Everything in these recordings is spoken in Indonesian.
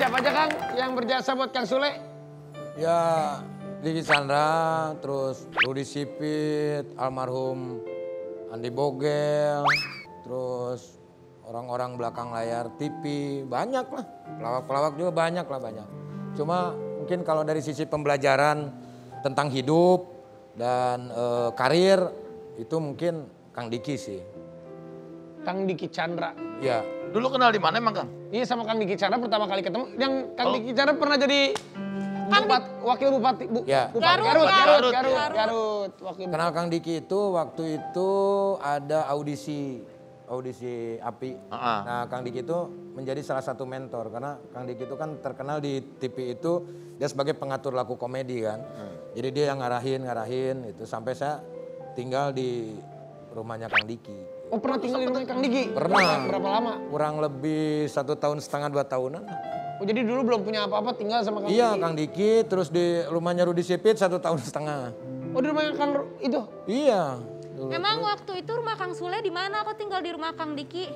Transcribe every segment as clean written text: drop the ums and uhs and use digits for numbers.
siapa aja Kang yang berjasa buat Kang Sule? Ya, Diki Chandra, terus Rudi Sipit, almarhum Andi Bogel, terus orang-orang belakang layar TV, banyak lah. Pelawak-pelawak juga banyak lah, banyak. Cuma mungkin kalau dari sisi pembelajaran tentang hidup dan karir, itu mungkin Kang Diki sih. Kang Diki Chandra? Iya. Dulu kenal di mana emang Kang? Iya sama Kang Diki Chandra pertama kali ketemu. Yang Kang Diki Chandra pernah jadi wakil bupati Garut. Kenal Kang Diki itu waktu itu ada audisi API. Nah, Kang Diki itu menjadi salah satu mentor karena Kang Diki itu kan terkenal di TV itu dia sebagai pengatur laku komedi kan. Jadi dia yang ngarahin itu sampai saya tinggal di rumahnya Kang Diki. Oh pernah tinggal di rumahnya Kang Diki? Pernah. Berapa lama? Kurang lebih 1,5–2 tahunan. Oh jadi dulu belum punya apa-apa tinggal sama Kang Diki? Iya Kang Diki, terus di rumahnya Rudi Sipit 1,5 tahun. Oh di rumahnya Kang itu? Iya. Dulu. Emang waktu itu rumah Kang Sule di mana? Aku tinggal di rumah Kang Diki.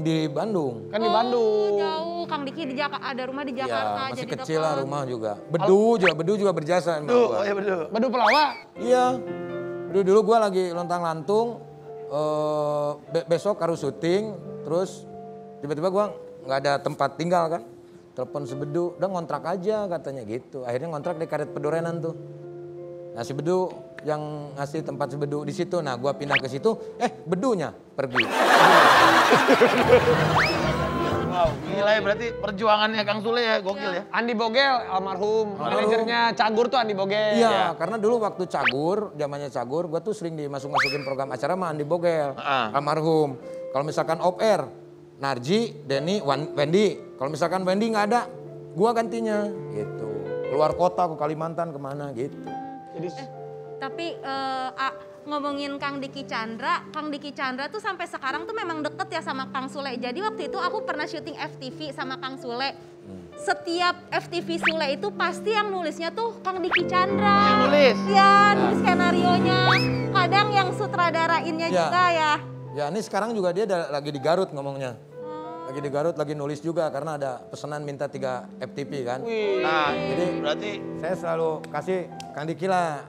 Di Bandung. Kan di Bandung. Jauh. Kang Diki di ada rumah di Jakarta. Ya, masih jadi kecil lah rumah juga. Bedu juga berjasa. Bedu pelawak? Iya. Bedu dulu gue lagi lontang-lantung. Besok harus syuting. Terus tiba-tiba gue nggak ada tempat tinggal kan, telepon si Bedu, udah ngontrak aja katanya gitu. Akhirnya ngontrak di Karet Pedorenan tuh. Nah si Bedu yang ngasih tempat si Bedu di situ. Nah gua pindah ke situ, Bedunya pergi. Wow, gila ya berarti perjuangannya Kang Sule ya, gokil ya. Andi Bogel, almarhum manajernya Cagur tuh Andi Bogel. Iya, karena dulu waktu Cagur, zamannya Cagur, gua tuh sering dimasuk-masukin program acara sama Andi Bogel, almarhum. Kalau misalkan off air, Narji, Denny, Wendy. Kalau misalkan Wendy nggak ada, gua gantinya gitu. Keluar kota ke Kalimantan kemana gitu. Jadi... Tapi ngomongin Kang Diki Chandra, Kang Diki Chandra tuh sampai sekarang tuh memang deket ya sama Kang Sule. Jadi waktu itu aku pernah syuting FTV sama Kang Sule. Setiap FTV Sule itu pasti yang nulisnya tuh Kang Diki Chandra. Yang nulis? Ya, nulis skenarionya. Kadang yang sutradarainnya juga ya. Ya ini sekarang juga dia lagi di Garut ngomongnya. Lagi di Garut, lagi nulis juga karena ada pesanan minta 3 FTV kan. Wih. Nah jadi berarti saya selalu kasih Kang Diki lah.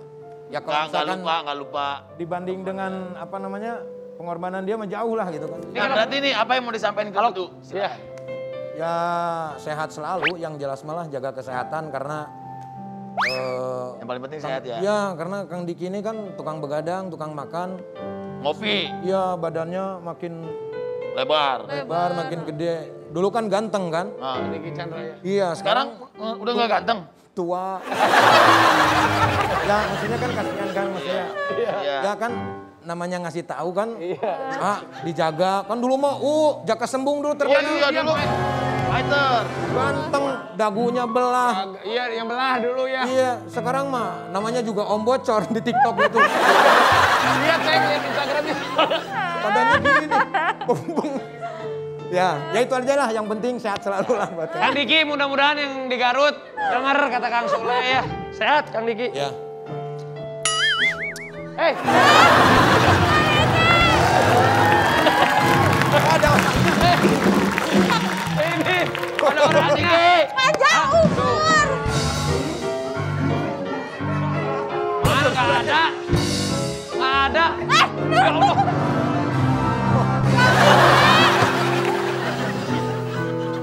Ya kalau misalkan gak lupa. Dibanding dengan apa namanya pengorbanan dia menjauh lah gitu kan. Nah, berarti nih apa yang mau disampaikan kalau tuh? Ya sehat selalu, yang jelas malah jaga kesehatan karena yang paling penting sehat ya? Ya karena Kang Diki ini kan tukang begadang, tukang makan. Ngopi? Iya, badannya makin lebar, makin gede. Dulu kan ganteng kan? Diki Chandra ya? Iya, sekarang udah nggak ganteng? Tua. Ya, maksudnya kan kasihan kan maksudnya. Iya. Ya kan namanya ngasih tahu kan? Iya. Ah, dijaga. Kan dulu mah jaka sembung dulu terkenal. Iya dulu. Fighter. Ganteng, dagunya belah. Iya, yang belah dulu ya. Iya, sekarang mah namanya juga Om Bocor di TikTok gitu. Lihat saya lihat Instagramnya. Padanya gini nih. Ya itu aja lah. Yang penting sehat selalu lah. Kang Diki mudah-mudahan yang di Garut denger kata Kang Sule ya. Sehat Kang Diki. Ya. Hei. Ada ini. Ada orang Diki. Panjang umur. Mana gak ada. Ya Allah.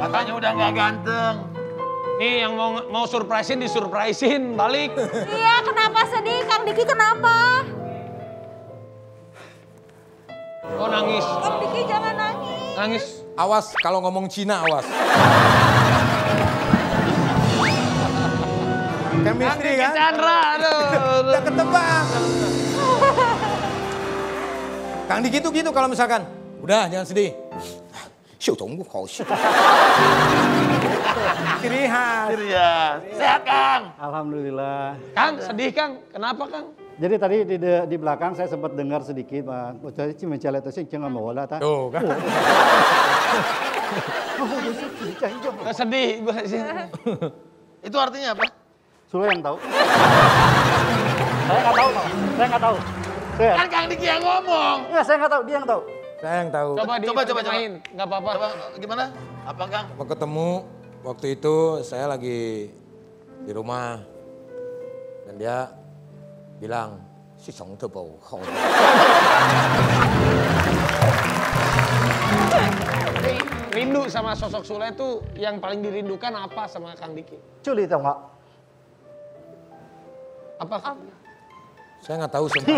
Katanya udah gak ganteng. Nih yang mau surprisein disurprisein balik. Iya, kenapa sedih Kang Diki, kenapa? Oh nangis. Kang Diki jangan nangis. Nangis. Awas kalau ngomong Cina, awas. Chemistry kan? Diki Chandra, aduh. Udah ketebak. Kang Diki tuh gitu kalau misalkan, udah jangan sedih. Ciri khas. Sehat Kang. Alhamdulillah. Kang sedih Kang, kenapa Kang? Jadi tadi di belakang saya sempat dengar sedikit Pak. Tuh kan. Sedih. Itu artinya apa? Sule yang tahu. Saya nggak tahu. Kan Kang Diki yang ngomong. Iya, saya nggak tahu, dia yang tahu. Saya yang tahu. Coba, coba main, nggak apa-apa. Gimana? Apa Kang? Ketemu waktu itu saya lagi di rumah dan dia bilang si Song Te Bau. Rindu sama sosok Sule itu yang paling dirindukan apa sama Kang Diki? Culi tau nggak? Apa? Saya nggak tahu semua.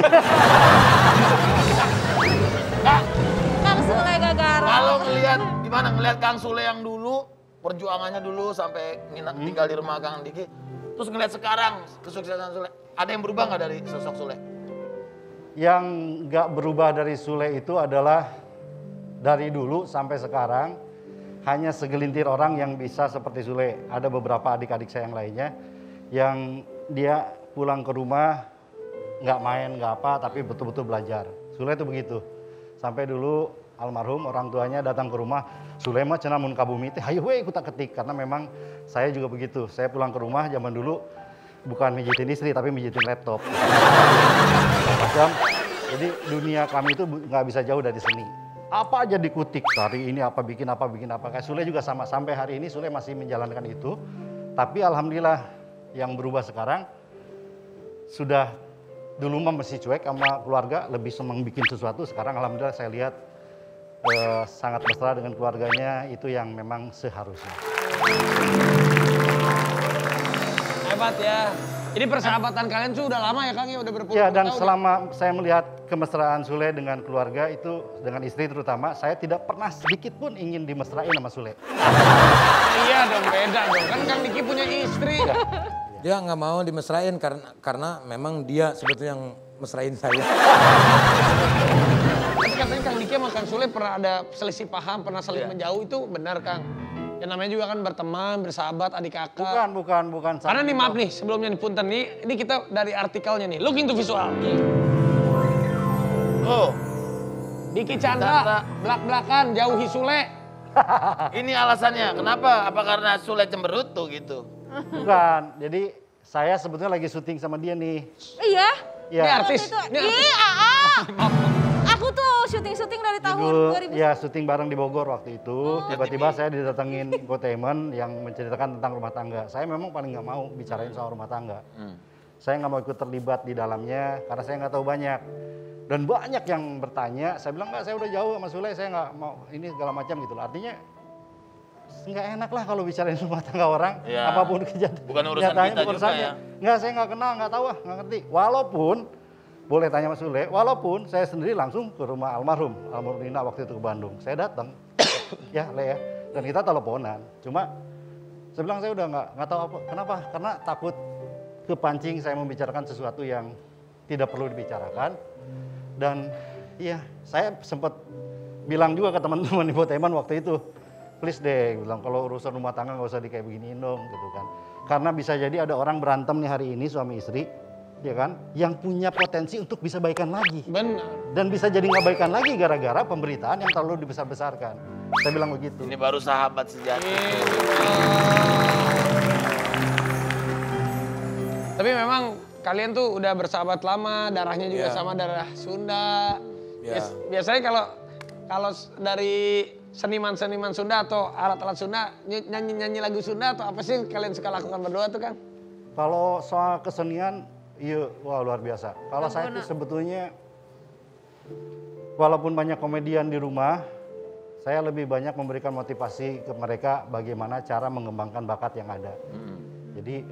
Kang Sule gagal. Kalau ngelihat gimana ngelihat Kang Sule yang dulu perjuangannya dulu sampai tinggal di rumah Kang Diki, terus ngelihat sekarang kesuksesan Sule, ada yang berubah nggak dari sosok Sule? Yang nggak berubah dari Sule itu adalah dari dulu sampai sekarang. Hanya segelintir orang yang bisa seperti Sule. Ada beberapa adik-adik saya yang lainnya yang dia pulang ke rumah nggak main, nggak apa, tapi betul-betul belajar. Sule itu begitu. Sampai dulu almarhum orang tuanya datang ke rumah, Sule mah cenah mun ka bumi teh hayu we kutak ketik, karena memang saya juga begitu. Saya pulang ke rumah zaman dulu bukan mijitin istri tapi mijitin laptop. Jadi dunia kami itu nggak bisa jauh dari seni. Apa aja dikutik, hari ini apa, bikin apa. Kayak Sule juga sama, sampai hari ini Sule masih menjalankan itu. Tapi alhamdulillah yang berubah sekarang, sudah dulu masih cuek sama keluarga, lebih senang bikin sesuatu. Sekarang alhamdulillah saya lihat sangat mesra dengan keluarganya, itu yang memang seharusnya. Hebat ya. Ini persahabatan kalian tuh udah lama ya Kang, ya udah berpuluh-puluh tahun. Ya, dan selama saya melihat kemesraan Sule dengan keluarga itu, dengan istri terutama, saya tidak pernah sedikit pun ingin dimesrain sama Sule. Iya dong, beda dong. Kan Kang Diki punya istri. Ya. Dia nggak mau dimesrain karena memang dia sebetulnya yang mesrain saya. Tapi katanya Kang Diki sama Kang Sule pernah ada selisih paham, pernah saling menjauh, itu benar Kang? Ya namanya juga kan berteman, bersahabat, adik kakak. Bukan. Karena nih maaf nih, sebelumnya di punten nih, ini kita dari artikelnya nih, look into visual. Oh, Diki Chandra belak-belakan jauhi Sule. Ini alasannya, kenapa? Apa karena Sule cemberut tuh gitu? Bukan, jadi saya sebetulnya lagi syuting sama dia nih. Iya? Ya. Ini artis. Iya. Aku tuh syuting dari tahun 2000. Ya, syuting bareng di Bogor waktu itu. Tiba-tiba saya didatengin infotainment yang menceritakan tentang rumah tangga. Saya memang paling nggak mau bicarain soal rumah tangga. Saya nggak mau ikut terlibat di dalamnya karena saya nggak tahu banyak. Dan banyak yang bertanya, saya bilang nggak, saya udah jauh sama Sule, saya nggak mau ini segala macam gitu. Artinya nggak enak lah kalau bicarain rumah tangga orang, ya, apapun kejadian. Bukan urusan kita juga ya. Nggak, saya nggak kenal, nggak tahu, nggak ngerti. Walaupun boleh tanya Mas Sule, walaupun saya sendiri langsung ke rumah almarhum Nina waktu itu ke Bandung. Saya datang, ya Le ya, dan kita teleponan. Cuma saya bilang saya udah nggak tahu apa, kenapa? Karena takut kepancing saya membicarakan sesuatu yang tidak perlu dibicarakan. Dan iya, saya sempat bilang juga ke teman-teman infotainment waktu itu, please deh, bilang kalau urusan rumah tangga nggak usah di kayak beginiin dong, gitu kan. Karena bisa jadi ada orang berantem nih hari ini suami istri, ya kan, yang punya potensi untuk bisa baikan lagi. Benar. Dan bisa jadi nggak baikan lagi gara-gara pemberitaan yang terlalu dibesar-besarkan. Saya bilang begitu. Ini baru sahabat sejati. Tapi memang kalian tuh udah bersahabat lama, darahnya juga sama, darah Sunda. Biasanya kalau dari seniman-seniman Sunda atau alat-alat Sunda, nyanyi-nyanyi lagu Sunda atau apa sih kalian suka lakukan berdua tuh, Kang? Kalau soal kesenian, iya, wah luar biasa. Kalau saya itu sebetulnya, walaupun banyak komedian di rumah, saya lebih banyak memberikan motivasi ke mereka bagaimana cara mengembangkan bakat yang ada. Jadi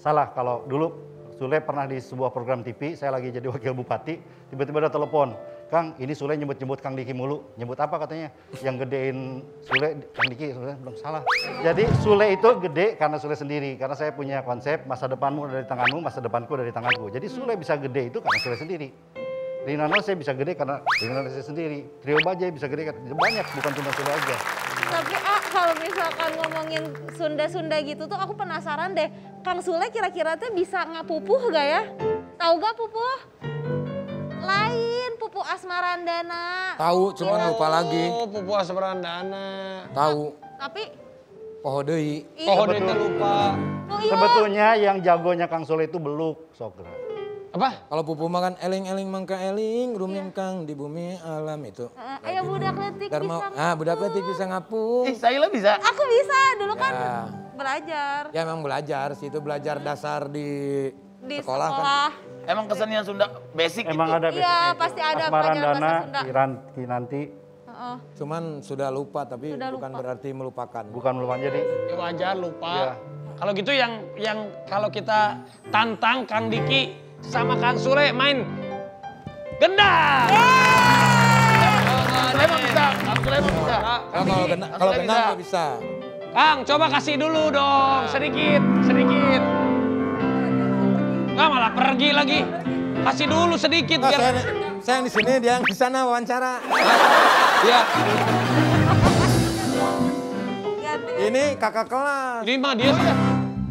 salah kalau dulu Sule pernah di sebuah program TV, saya lagi jadi wakil bupati, tiba-tiba ada telepon, Kang, ini Sule nyebut-nyebut Kang Diki mulu. Nyebut apa katanya? Yang gedein Sule, Kang Diki, belum salah. Jadi Sule itu gede karena Sule sendiri. Karena saya punya konsep masa depanmu dari tanganmu, masa depanku dari tanganku. Jadi Sule bisa gede itu karena Sule sendiri. Rinano saya bisa gede karena Rinano saya sendiri. Trio Bajai bisa gede karena banyak, bukan cuma Sule aja. Tapi kalau misalkan ngomongin Sunda-Sunda gitu tuh aku penasaran deh. Kang Sule kira-kira tuh bisa ngapupuh gak ya? Tahu gak pupuh? Lain, pupuh Asmarandana. Tahu, cuman lupa lagi. Oh, pupuh Asmarandana. Tahu. Tapi? Pohodei. Pohodei terlupa. Sebetulnya yang jagonya Kang Sule itu beluk, Sogra. Apa? Kalau pupu makan eling-eling mangka eling, rumim kang di bumi alam itu. Ayo budak letik bisa ngapung. Ah, budak letik bisa ngapung. Eh, Saila bisa? Aku bisa, dulu kan belajar. Ya memang belajar sih, itu belajar dasar di sekolah. Kan. Emang kesenian Sunda basic emang gitu? Ada basic. Iya, pasti ada Asmarandana, Kinanti. Cuman sudah lupa, tapi sudah bukan lupa. Berarti melupakan. Bukan melupakan jadi. Ya, wajar lupa. Ya. Kalau gitu yang kalau kita tantang Kang Diki sama Kang Sule main gendang. Kang Sule mah bisa, Kang Sule mah bisa. Kalau gendang nggak bisa. Kang, coba kasih dulu dong, sedikit. Nggak malah pergi lagi. Kasih dulu sedikit. Oh, biar... Saya yang di sini, dia yang di sana wawancara. Iya. Ini kakak kelas. Ini mah dia sudah.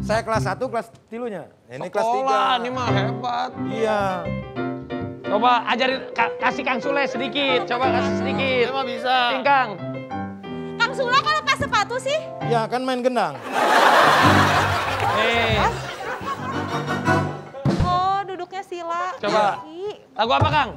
Saya kelas 1, kelas tilunya. Ini sekolah, kelas 3. Ini mah hebat. Iya. Coba ajarin, kasih Kang Sule sedikit. Coba kasih sedikit. Emang bisa. Kang. Kang Sule kok lepas sepatu sih? Iya, kan main gendang. Oh, duduknya Sila. Coba. Lagu apa, Kang?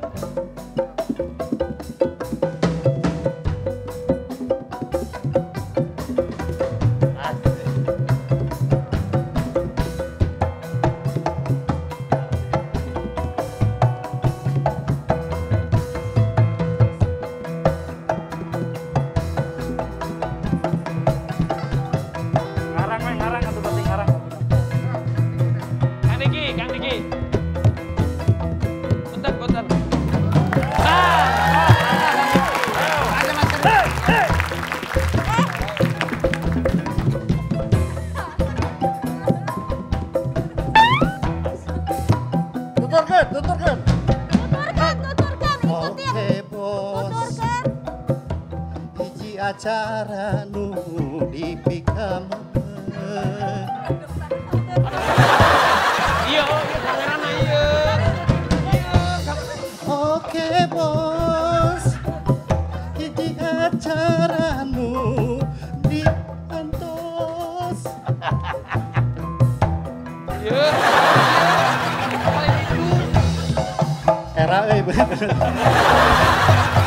Cara nu dipikam iya, kamerana iya oke bos hiji acara nu diantos iya era eh